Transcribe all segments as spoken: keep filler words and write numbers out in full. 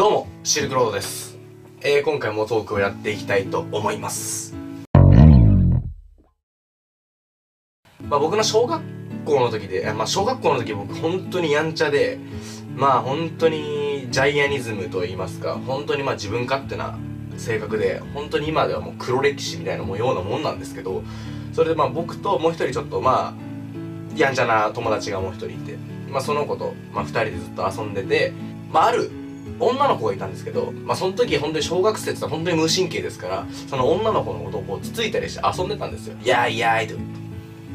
どうもシルクロードです、えー、今回もトークをやっていきたいと思います。まあ僕の小学校の時で、まあ小学校の時僕本当にやんちゃで、まあ本当にジャイアニズムと言いますか、本当にまあ自分勝手な性格で、本当に今ではもう黒歴史みたいなもようなもんなんですけど、それでまあ僕ともう一人ちょっとまあやんちゃな友達がもう一人いて、まあその子とまあふたりでずっと遊んでて、まあある女の子がいたんですけど、まあその時本当に小学生って本当に無神経ですから、その女の子のことをこうつついたりして遊んでたんですよ。いやーいやーいと。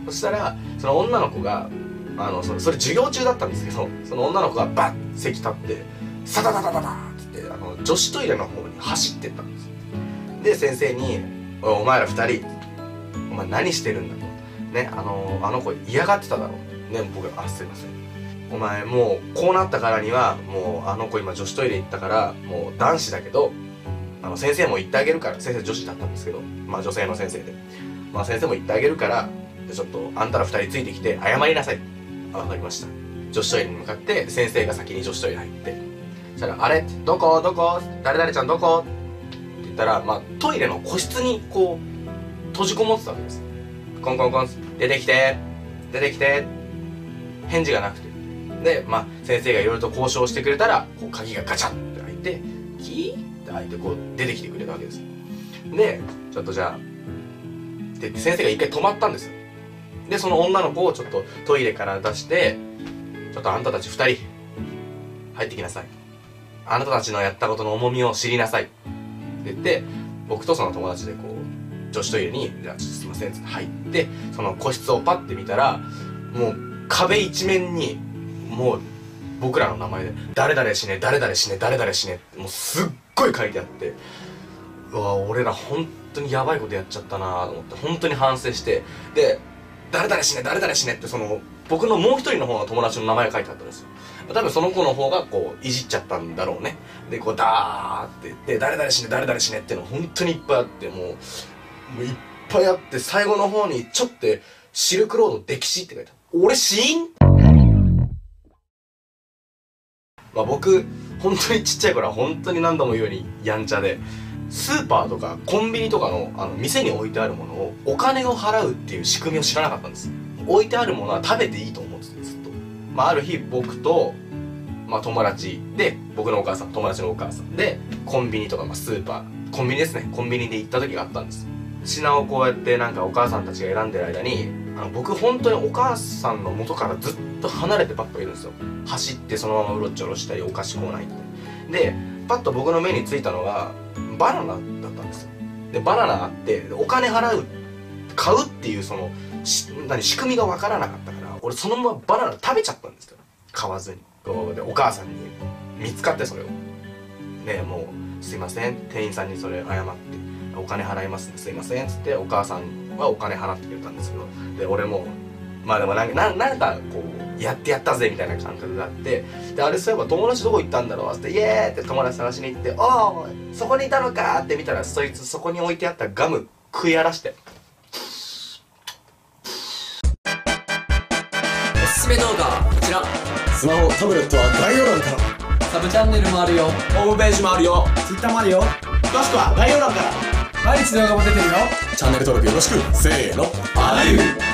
そしたらその女の子があの そ, それ授業中だったんですけど、その女の子がバッ席立ってサタタタタタってってあの女子トイレの方に走ってったんです。で先生に「お前らふたりお前何してるんだ」と「ね、あのあの子嫌がってただろ」ね、僕「あすいません」「お前もうこうなったからにはもうあの子今女子トイレ行ったからもう男子だけどあの先生も言ってあげるから、先生女子だったんですけどまあ女性の先生で、まあ先生も言ってあげるからちょっとあんたらふたりついてきて謝りなさい」。分かりました。女子トイレに向かって先生が先に女子トイレ入って、そしたら「あれどこどこ誰々ちゃんどこ?」って言ったら、まあ、トイレの個室にこう閉じこもってたわけです。コンコンコン出てきて出てきて返事がなくて、で、まあ、先生がいろいろと交渉してくれたらこう鍵がガチャッて開いてキーって開いてこう出てきてくれたわけです。でちょっとじゃあで先生が一回止まったんですよ。でその女の子をちょっとトイレから出して「ちょっとあんたたちふたり入ってきなさい」「あなたたちのやったことの重みを知りなさい」って言って、僕とその友達でこう女子トイレに「じゃあすいません」って入って、その個室をパッて見たらもう壁一面にもう僕らの名前で「誰々死ね誰々死ね誰々死ね」ってもうすっごい書いてあって、うわ俺ら本当にやばいことやっちゃったなと思って本当に反省して、で誰々死ね誰々死ねってその僕のもう一人の方の友達の名前が書いてあったんですよ。多分その子の方がこういじっちゃったんだろうね。でこうダーって言って誰々死ね誰々死ねっていうの本当にいっぱいあって、もう, もういっぱいあって、最後の方にちょっとシルクロード溺死って書いてあった。俺死因まあ僕本当にちっちゃい頃は本当に何度も言うようにやんちゃで、スーパーとかコンビニとか の, あの店に置いてあるものをお金を払うっていう仕組みを知らなかったんです。置いてあるものは食べていいと思っててずっと、まあ、ある日僕と、まあ、友達で僕のお母さん友達のお母さんでコンビニとか、まあ、スーパーコンビニですね、コンビニで行った時があったんです。品をこうやってなんかお母さんたちが選んでる間にあの僕本当にお母さんの元からずっと離れてばっかいるんですよ。走ってそのままうろちょろしたりお菓子コーナー行って、でパッと僕の目についたのがバナナだったんですよ。でバナナあってお金払う買うっていうその何仕組みが分からなかったから、俺そのままバナナ食べちゃったんですよ買わずに。でお母さんに見つかってそれをね、もうすいません店員さんにそれ謝ってお金払いますねすいませんっつって、お母さんはお金払ってくれたんですけど、で俺もまあでもなんかなんかこうやってやったぜみたいな感覚があって、であれそういえば友達どこ行ったんだろうって「イエー!」って友達探しに行って「おーそこにいたのか!」って見たらそいつそこに置いてあったガム食い荒らして、おすすめ動画はこちら。スマホタブレットは概要欄から。サブチャンネルもあるよ、ホームページもあるよ、Twitterもあるよ、詳しくは概要欄から。毎日動画も出てるよ。チャンネル登録よろしく。せーの、ありゅう。